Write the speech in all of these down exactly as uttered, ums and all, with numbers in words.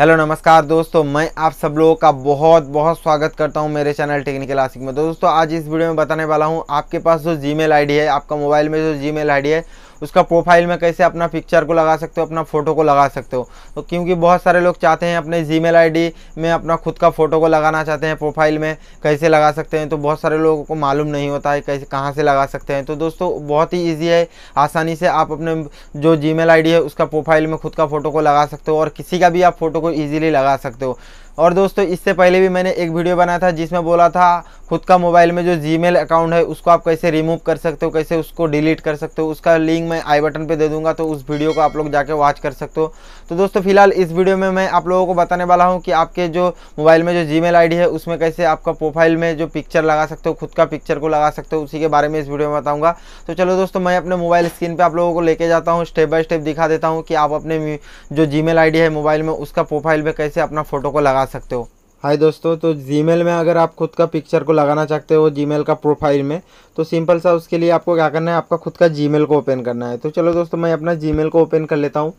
Hello नमस्कार दोस्तों, मैं आप सब लोगों का बहुत बहुत स्वागत करता हूं मेरे चैनल टेक्निकल आशिक में। दोस्तों आज इस वीडियो में बताने वाला हूं, आपके पास जो जीमेल आईडी है, आपका मोबाइल में जो जीमेल आईडी है, उसका प्रोफाइल में कैसे अपना पिक्चर को लगा सकते हो, अपना फ़ोटो को लगा सकते हो। तो क्योंकि बहुत सारे लोग चाहते हैं अपने जीमेल आईडी में अपना खुद का फ़ोटो को लगाना चाहते हैं प्रोफाइल में, कैसे लगा सकते हैं। तो बहुत सारे लोगों को मालूम नहीं होता है कैसे कहाँ से लगा सकते हैं। तो दोस्तों बहुत ही ईजी है, आसानी से आप अपने जो जीमेल आईडी है उसका प्रोफाइल में खुद का फ़ोटो को लगा सकते हो और किसी का भी आप फ़ोटो को ईजिली लगा सकते हो। और दोस्तों इससे पहले भी मैंने एक वीडियो बनाया था जिसमें बोला था खुद का मोबाइल में जो जीमेल अकाउंट है उसको आप कैसे रिमूव कर सकते हो, कैसे उसको डिलीट कर सकते हो। उसका लिंक मैं आई बटन पे दे दूंगा, तो उस वीडियो को आप लोग जाके वॉच कर सकते हो। तो दोस्तों फिलहाल इस वीडियो में मैं आप लोगों को बताने वाला हूँ कि आपके जो मोबाइल में जो जीमेल आईडी है उसमें कैसे आपका प्रोफाइल में जो पिक्चर लगा सकते हो, खुद का पिक्चर को लगा सकते हो, उसी के बारे में इस वीडियो में बताऊँगा। तो चलो दोस्तों मैं अपने मोबाइल स्क्रीन पर आप लोगों को लेके जाता हूँ, स्टेप बाय स्टेप दिखा देता हूँ कि आप अपने जो जीमेल आईडी है मोबाइल में उसका प्रोफाइल में कैसे अपना फ़ोटो को लगा सकते हो। हाय दोस्तों, तो जीमेल में अगर आप खुद का पिक्चर को लगाना चाहते हो जीमेल का प्रोफाइल में, तो सिंपल सा उसके लिए आपको क्या करना है, आपका खुद का जीमेल को ओपन करना है। तो चलो दोस्तों मैं अपना जीमेल को ओपन कर लेता हूं।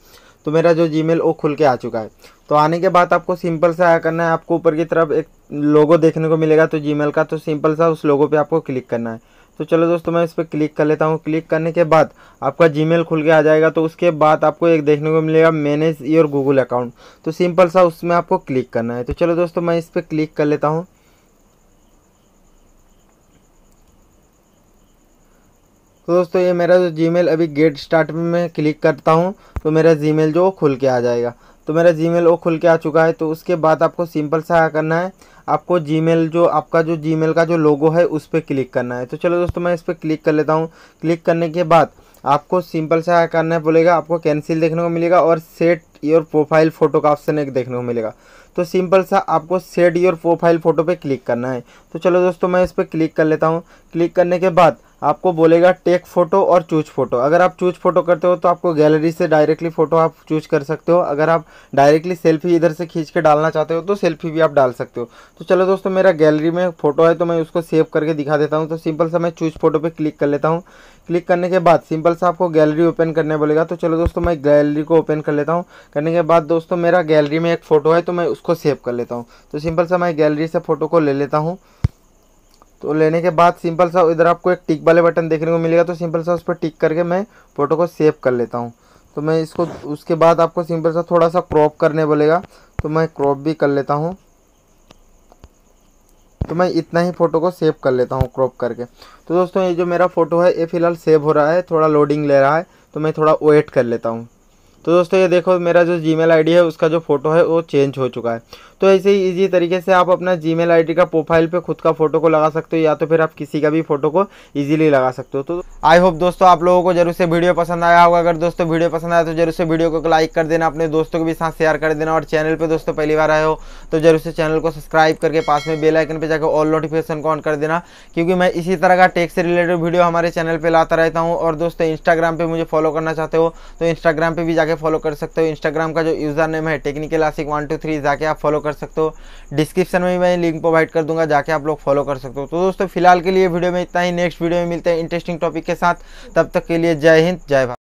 तो मेरा जो जीमेल वो खुल के आ चुका है। तो आने के बाद आपको सिंपल सा क्या करना है, आपको ऊपर की तरफ एक लोगो देखने को मिलेगा तो जीमेल का, तो सिंपल सा उस लोगो पर आपको क्लिक करना है। तो चलो दोस्तों मैं इस पर क्लिक कर लेता हूँ। क्लिक करने के बाद आपका जीमेल खुल के आ जाएगा। तो उसके बाद आपको एक देखने को मिलेगा मैनेज योर गूगल अकाउंट, तो सिंपल सा उसमें आपको क्लिक करना है। तो चलो दोस्तों मैं इस पर क्लिक कर लेता हूँ। तो दोस्तों ये मेरा जो जीमेल अभी गेट स्टार्ट में मैं क्लिक करता हूँ तो मेरा जीमेल जो खुल के आ जाएगा। तो मेरा जीमेल वो खुल के आ चुका है। तो उसके बाद आपको सिंपल सा करना है, आपको जीमेल जो आपका जो जीमेल का जो लोगो है उस पर क्लिक करना है। तो चलो दोस्तों मैं इस पर क्लिक कर लेता हूं। क्लिक करने के बाद आपको सिंपल सा करना है, बोलेगा आपको कैंसिल देखने को मिलेगा और सेट योर प्रोफाइल फ़ोटो का ऑप्शन एक देखने को मिलेगा। तो सिंपल सा आपको सेट योर प्रोफाइल फ़ोटो पे क्लिक करना है। तो चलो दोस्तों मैं इस पर क्लिक कर लेता हूँ। क्लिक करने के बाद आपको बोलेगा टेक फ़ोटो और चूज फ़ोटो। अगर आप चूज फ़ोटो करते हो तो आपको गैलरी से डायरेक्टली फ़ोटो आप चूज कर सकते हो। अगर आप डायरेक्टली सेल्फ़ी इधर से खींच के डालना चाहते हो तो सेल्फ़ी भी आप डाल सकते हो। तो चलो दोस्तों मेरा गैलरी में फ़ोटो है तो मैं उसको सेव करके दिखा देता हूँ। तो सिंपल सा मैं चूज फ़ोटो पर क्लिक कर लेता हूँ। क्लिक करने के बाद सिंपल सा आपको गैलरी ओपन करने बोलेगा। तो चलो दोस्तों मैं गैलरी को ओपन कर लेता हूँ। करने के बाद दोस्तों मेरा गैलरी में एक फ़ोटो है तो मैं उसको सेव कर लेता हूँ। तो सिंपल सा मैं गैलरी से फ़ोटो को ले लेता हूँ। तो लेने के बाद सिंपल सा इधर आपको एक टिक वाले बटन देखने को मिलेगा। तो सिंपल सा उस पर टिक करके मैं फ़ोटो को सेव कर लेता हूँ। तो मैं इसको उसके बाद आपको सिंपल सा थोड़ा सा क्रॉप करने बोलेगा, तो मैं क्रॉप भी कर लेता हूँ। तो मैं इतना ही फ़ोटो को सेव कर लेता हूँ क्रॉप करके। तो दोस्तों ये जो मेरा फ़ोटो है ये फ़िलहाल सेव हो रहा है, थोड़ा लोडिंग ले रहा है, तो मैं थोड़ा वेट कर लेता हूँ। तो दोस्तों ये देखो मेरा जो जीमेल आईडी है उसका जो फ़ोटो है वो चेंज हो चुका है। तो ऐसे ही इजी तरीके से आप अपना जीमेल आईडी का प्रोफाइल पे खुद का फ़ोटो को लगा सकते हो, या तो फिर आप किसी का भी फ़ोटो को इजीली लगा सकते हो। तो आई होप दोस्तों आप लोगों को जरूर से वीडियो पसंद आया होगा। अगर दोस्तों वीडियो पसंद आया तो जरूर से वीडियो को लाइक कर देना, अपने दोस्तों के भी साथ शेयर कर देना। और चैनल पर दोस्तों पहली बार आए हो तो जरूर से चैनल को सब्सक्राइब करके पास में बेल आइकन पर जाकर ऑल नोटिफिकेशन को ऑन कर देना, क्योंकि मैं इसी तरह का टेक से रिलेटेड वीडियो हमारे चैनल पर लाता रहता हूँ। और दोस्तों इंस्टाग्राम पर मुझे फॉलो करना चाहते हो तो इंस्टाग्राम पर भी जाके फॉलो कर सकते हो। इंस्टाग्राम का जो यूज़र नेम है technical Aashiq one two three, जाके आप फॉलो कर सकते हो। डिस्क्रिप्शन में भी मैं लिंक प्रोवाइड कर दूंगा, जाके आप लोग फॉलो कर सकते हो। तो दोस्तों फिलहाल के लिए वीडियो में इतना ही, नेक्स्ट वीडियो में मिलते हैं इंटरेस्टिंग टॉपिक के साथ। तब तक के लिए जय हिंद जय भारत।